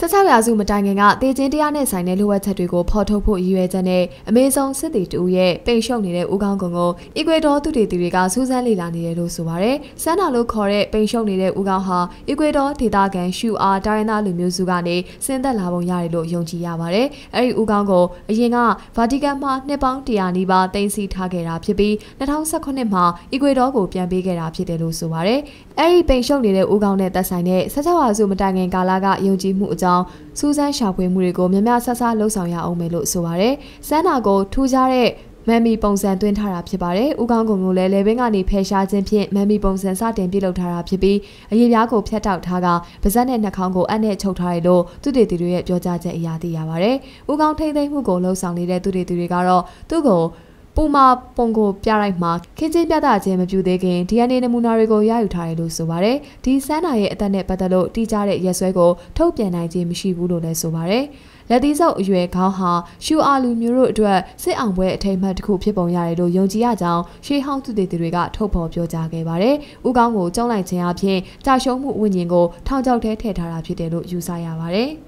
16 ရာစု မတိုင်ခင်က တေချင်းတရားနဲ့ဆိုင်တဲ့လိုအပ်ချက်တွေကိုဖော်ထုတ်ဖို့ရည်ရွယ်ချက်နဲ့အမေဇုံစစ်တီတူရဲ့ပိန်ရှုပ်နေတဲ့ဦးခေါင်းကုံကိုအီကွေဒေါသုတေသီတွေကစူးစမ်းလေ့လာနေတယ်လို့ဆိုပါတယ်။စန်းနာလို့ခေါ်တဲ့ပိန်ရှုပ်နေတဲ့ဦးခေါင်းဟာအီကွေဒေါဒေသခံရှူအားဒိုင်းနာလူမျိုးစုကနေဆင်းသက်လာပုံရတယ်လို့ယုံကြည်ရပါတယ်။အဲဒီဦးခေါင်းကိုအရင်ကဗာတီကန်မှနှစ်ပေါင်း100နီးပါးတင်စီထားခဲ့တာဖြစ်ပြီး2019မှာအီကွေဒေါကိုပြန်ပေးခဲ့တာဖြစ်တယ်လို့ဆိုပါတယ်။အဲဒီပိန်ရှုပ်နေတဲ့ဦးခေါင်းနဲ့သက်ဆိုင်တဲ့16ရာစုမတိုင်ခင်ကာလကယုံကြည်မှုအကြောင်းစူးစမ်းရှာဖွေမှုတွေကိုများများဆဆလှုပ်ဆောင်ရအောင်မယ်လို့ဆိုပါရယ်။စန်းနာကိုထူးခြားတဲ့မမ်မီပုံစံသွင်းထားတာဖြစ်ပါတယ်။ဦးခေါင်းကုံကိုလည်းလေဘင်းကနေဖယ်ရှားခြင်းဖြင့်မမ်မီပုံစံစတင်ပြုလုပ်ထားတာဖြစ်ပြီးအရေပြားကိုဖြတ်တောက်ထားကပါးစပ်နဲ့နှာခေါင်းကိုအပ်နဲ့ချုပ်ထားရလို့သူတေတီတွေရဲ့ပြောကြားချက်အရာသိရပါရယ်။ဦးခေါင်းထိမ့်သိမ့်မှုကိုလှုပ်ဆောင်နေတဲ့သူတေတီတွေကတော့သူ့ကိုပူမာပုံကိုပြလိုက်မှာခင်းချင်းပြတာချင်းမပြူသေးခင် DNA နမူနာတွေကိုရယူထားတယ်လို့ဆိုပါတယ်။ဒီစန်းနာရဲ့အသက်နဲ့ပတ်သက်လို့တိကျတဲ့ရက်စွဲကိုထုတ်ပြန်နိုင်ခြင်းမရှိဘူးလို့လည်းဆိုပါတယ်။လက်သီးဆုပ်အရွယ်ခေါင်းဟာရှူအာလူမျိုးတို့အတွက်စစ်အောင်ပွဲအထိမ်းအမှတ်တစ်ခုဖြစ်ပုံရတယ်လို့ယုံကြည်ရကြောင်းရှေးဟောင်းသူတေသီတွေကထုတ်ဖော်ပြောကြားခဲ့ပါတယ်။ဥကောင်းကိုကျုံလိုက်ခြင်းအပြင်ကြာရှုံးမှုဝိညာဉ်ကိုထောင်ချောက်ထဲထည့်ထားတာဖြစ်တယ်လို့ယူဆရပါတယ်။